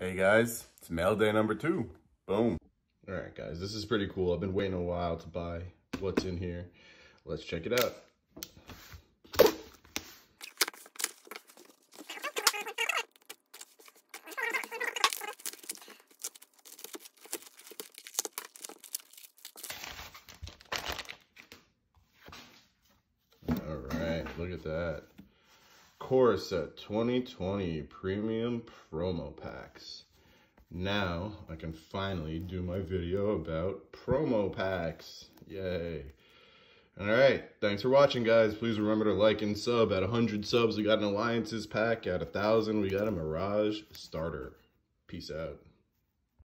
Hey guys, it's mail day number 2. Boom. All right guys, this is pretty cool. I've been waiting a while to buy what's in here. Let's check it out. Look at that. Core 2020 Premium Promo Packs. Now I can finally do my video about promo packs. Yay. Alright, thanks for watching guys. Please remember to like and sub. At 100 subs we got an Alliances pack. At 1,000 we got a Mirage Starter. Peace out.